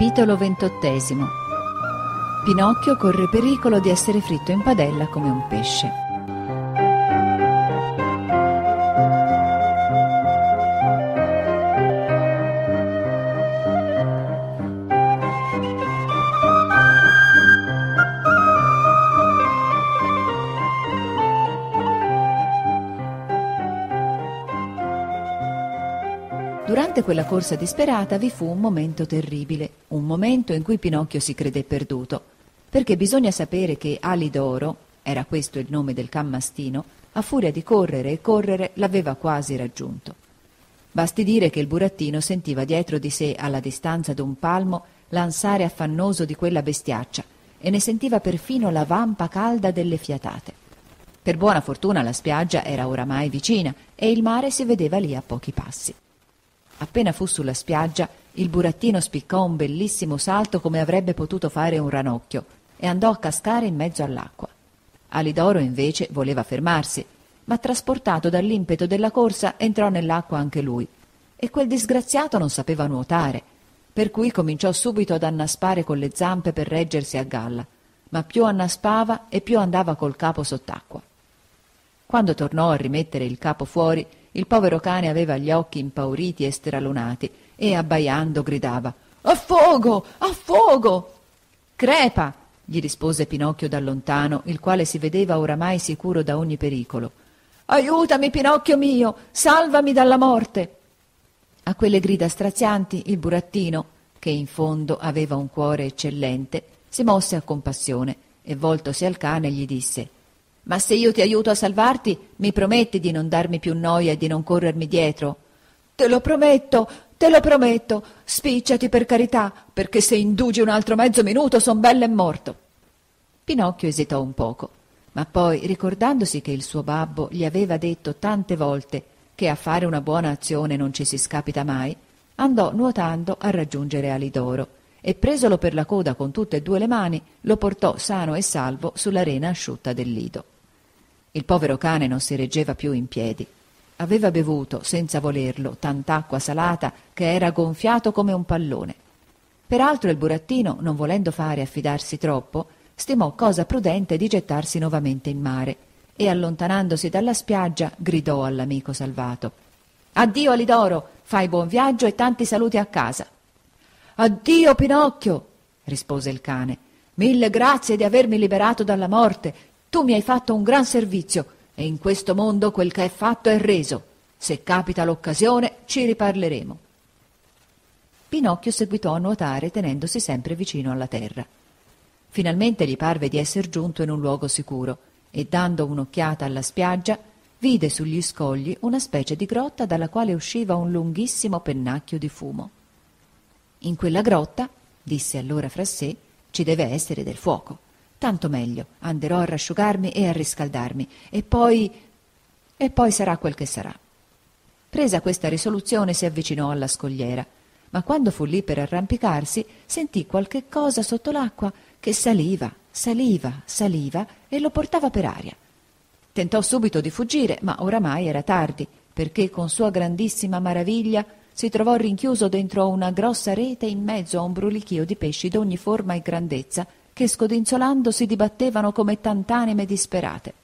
Capitolo XXVIII. Pinocchio corre pericolo di essere fritto in padella come un pesce. Durante quella corsa disperata vi fu un momento terribile, un momento in cui Pinocchio si credé perduto, perché bisogna sapere che Alidoro, era questo il nome del cammastino, a furia di correre e correre l'aveva quasi raggiunto. Basti dire che il burattino sentiva dietro di sé, alla distanza d'un palmo, l'ansare affannoso di quella bestiaccia e ne sentiva perfino la vampa calda delle fiatate. Per buona fortuna la spiaggia era oramai vicina e il mare si vedeva lì a pochi passi. Appena fu sulla spiaggia, il burattino spiccò un bellissimo salto come avrebbe potuto fare un ranocchio e andò a cascare in mezzo all'acqua. Alidoro invece voleva fermarsi, ma trasportato dall'impeto della corsa entrò nell'acqua anche lui e quel disgraziato non sapeva nuotare, per cui cominciò subito ad annaspare con le zampe per reggersi a galla, ma più annaspava e più andava col capo sott'acqua. Quando tornò a rimettere il capo fuori, il povero cane aveva gli occhi impauriti e stralunati e abbaiando gridava «A fuoco! A fuoco!» «Crepa!» gli rispose Pinocchio da lontano, il quale si vedeva oramai sicuro da ogni pericolo. «Aiutami, Pinocchio mio! Salvami dalla morte!» A quelle grida strazianti il burattino, che in fondo aveva un cuore eccellente, si mosse a compassione e voltosi al cane gli disse: «Ma se io ti aiuto a salvarti, mi prometti di non darmi più noia e di non corrermi dietro?» Te lo prometto, spicciati per carità, perché se indugi un altro mezzo minuto son bella e morto!» Pinocchio esitò un poco, ma poi, ricordandosi che il suo babbo gli aveva detto tante volte che a fare una buona azione non ci si scapita mai, andò nuotando a raggiungere Alidoro e, presolo per la coda con tutte e due le mani, lo portò sano e salvo sulla rena asciutta del lido. Il povero cane non si reggeva più in piedi. Aveva bevuto, senza volerlo, tant'acqua salata che era gonfiato come un pallone. Peraltro il burattino, non volendo fare affidarsi troppo, stimò cosa prudente di gettarsi nuovamente in mare e, allontanandosi dalla spiaggia, gridò all'amico salvato: «Addio Alidoro, fai buon viaggio e tanti saluti a casa!» «Addio Pinocchio!» rispose il cane. «Mille grazie di avermi liberato dalla morte. Tu mi hai fatto un gran servizio e in questo mondo quel che è fatto è reso. Se capita l'occasione ci riparleremo.» Pinocchio seguitò a nuotare tenendosi sempre vicino alla terra. Finalmente gli parve di esser giunto in un luogo sicuro e, dando un'occhiata alla spiaggia, vide sugli scogli una specie di grotta dalla quale usciva un lunghissimo pennacchio di fumo. «In quella grotta», disse allora fra sé, «ci deve essere del fuoco. Tanto meglio, anderò a rasciugarmi e a riscaldarmi, e poi sarà quel che sarà.» Presa questa risoluzione si avvicinò alla scogliera, ma quando fu lì per arrampicarsi sentì qualche cosa sotto l'acqua che saliva, saliva, saliva e lo portava per aria. Tentò subito di fuggire, ma oramai era tardi, perché con sua grandissima maraviglia si trovò rinchiuso dentro una grossa rete in mezzo a un brulichio di pesci d'ogni forma e grandezza che, scodinzolando, si dibattevano come tant'anime disperate.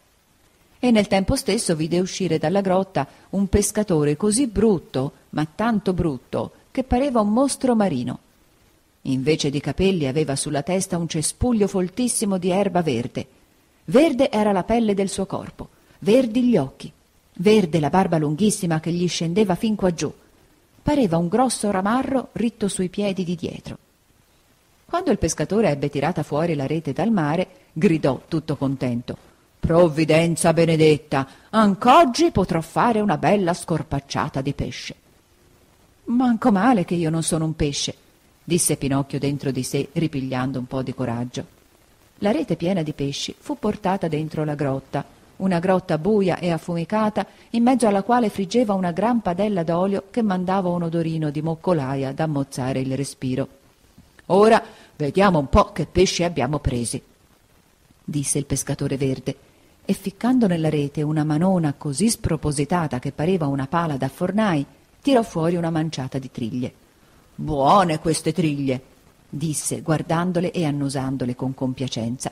E nel tempo stesso vide uscire dalla grotta un pescatore così brutto, ma tanto brutto, che pareva un mostro marino. Invece di capelli aveva sulla testa un cespuglio foltissimo di erba verde. Verde era la pelle del suo corpo, verdi gli occhi, verde la barba lunghissima che gli scendeva fin qua giù. Pareva un grosso ramarro ritto sui piedi di dietro. Quando il pescatore ebbe tirata fuori la rete dal mare, gridò tutto contento: «Provvidenza benedetta! Anc'oggi potrò fare una bella scorpacciata di pesce!» «Manco male che io non sono un pesce!» disse Pinocchio dentro di sé, ripigliando un po' di coraggio. La rete piena di pesci fu portata dentro la grotta, una grotta buia e affumicata, in mezzo alla quale friggeva una gran padella d'olio che mandava un odorino di moccolaia da mozzare il respiro. «Ora vediamo un po' che pesci abbiamo presi», disse il pescatore verde, e ficcando nella rete una manona così spropositata che pareva una pala da fornai, tirò fuori una manciata di triglie. «Buone queste triglie», disse, guardandole e annusandole con compiacenza,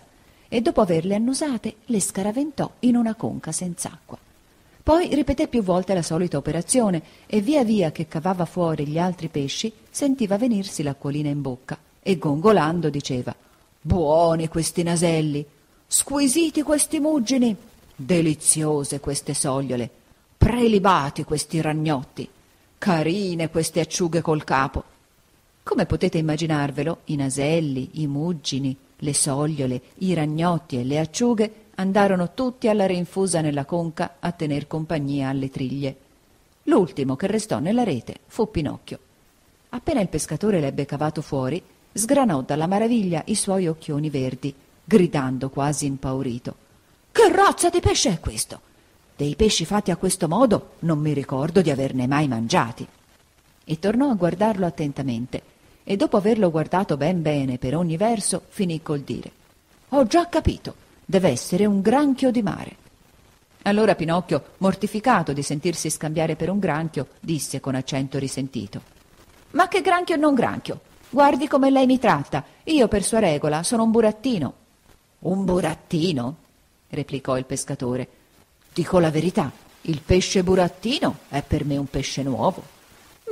e dopo averle annusate le scaraventò in una conca senz'acqua. Poi ripeté più volte la solita operazione e via via che cavava fuori gli altri pesci sentiva venirsi l'acquolina in bocca e gongolando diceva «Buoni questi naselli! Squisiti questi muggini! Deliziose queste sogliole! Prelibati questi ragnotti! Carine queste acciughe col capo!» Come potete immaginarvelo, i naselli, i muggini, le sogliole, i ragnotti e le acciughe andarono tutti alla rinfusa nella conca a tener compagnia alle triglie. L'ultimo che restò nella rete fu Pinocchio. Appena il pescatore l'ebbe cavato fuori, sgranò dalla maraviglia i suoi occhioni verdi, gridando quasi impaurito. «Che razza di pesce è questo? Dei pesci fatti a questo modo non mi ricordo di averne mai mangiati!» E tornò a guardarlo attentamente, e dopo averlo guardato ben bene per ogni verso, finì col dire «Ho già capito! Deve essere un granchio di mare». Allora Pinocchio, mortificato di sentirsi scambiare per un granchio, disse con accento risentito: «Ma che granchio e non granchio? Guardi come lei mi tratta. Io per sua regola sono un burattino». «Un burattino?» replicò il pescatore. «Dico la verità, il pesce burattino è per me un pesce nuovo».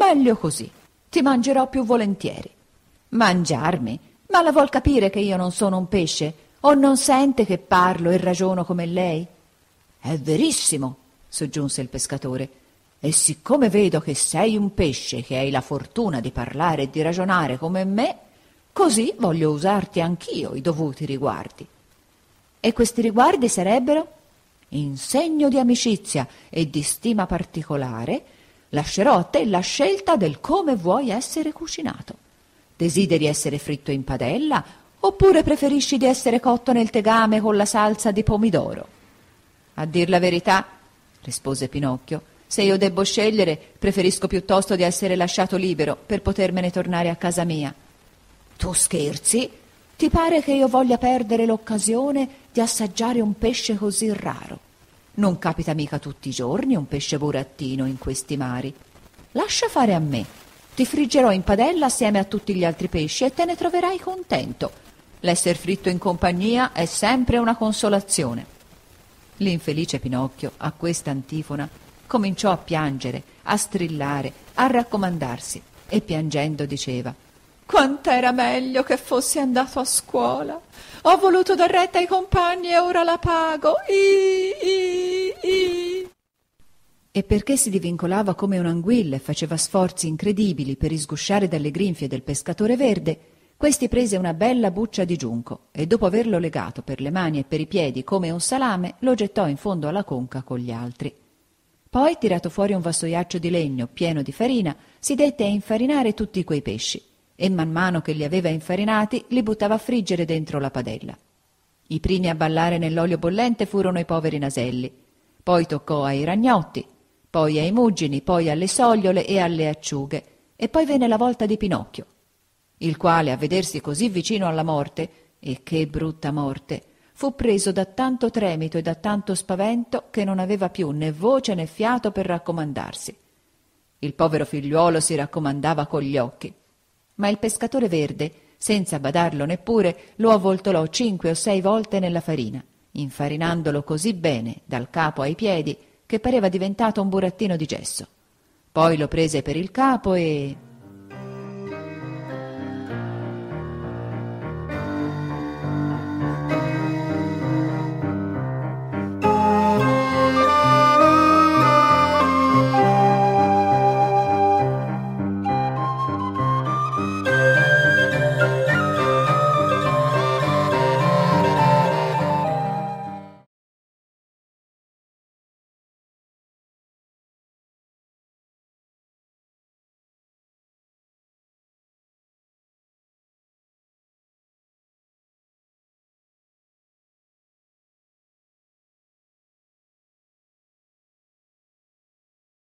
«Meglio così, ti mangerò più volentieri». «Mangiarmi? Ma la vuol capire che io non sono un pesce? O non sente che parlo e ragiono come lei?» «È verissimo», soggiunse il pescatore, «e siccome vedo che sei un pesce che hai la fortuna di parlare e di ragionare come me, così voglio usarti anch'io i dovuti riguardi». «E questi riguardi sarebbero?» «In segno di amicizia e di stima particolare, lascerò a te la scelta del come vuoi essere cucinato. Desideri essere fritto in padella oppure preferisci di essere cotto nel tegame con la salsa di pomidoro?» «A dir la verità», rispose Pinocchio, «se io debbo scegliere, preferisco piuttosto di essere lasciato libero per potermene tornare a casa mia». «Tu scherzi? Ti pare che io voglia perdere l'occasione di assaggiare un pesce così raro? Non capita mica tutti i giorni un pesce burattino in questi mari. Lascia fare a me. Ti friggerò in padella assieme a tutti gli altri pesci e te ne troverai contento. L'esser fritto in compagnia è sempre una consolazione». L'infelice Pinocchio, a questa antifona, cominciò a piangere, a strillare, a raccomandarsi, e piangendo diceva: «Quant'era meglio che fossi andato a scuola! Ho voluto dar retta ai compagni e ora la pago! I. E perché si divincolava come un'anguilla e faceva sforzi incredibili per risgusciare dalle grinfie del pescatore verde, questi prese una bella buccia di giunco e dopo averlo legato per le mani e per i piedi come un salame lo gettò in fondo alla conca con gli altri. Poi, tirato fuori un vassoiaccio di legno pieno di farina, si dette a infarinare tutti quei pesci e man mano che li aveva infarinati li buttava a friggere dentro la padella. I primi a ballare nell'olio bollente furono i poveri naselli, poi toccò ai ragnotti, poi ai muggini, poi alle sogliole e alle acciughe e poi venne la volta di Pinocchio, il quale, a vedersi così vicino alla morte, e che brutta morte, fu preso da tanto tremito e da tanto spavento che non aveva più né voce né fiato per raccomandarsi. Il povero figliuolo si raccomandava con gli occhi, ma il pescatore verde, senza badarlo neppure, lo avvoltolò 5 o 6 volte nella farina, infarinandolo così bene, dal capo ai piedi, che pareva diventato un burattino di gesso. Poi lo prese per il capo e...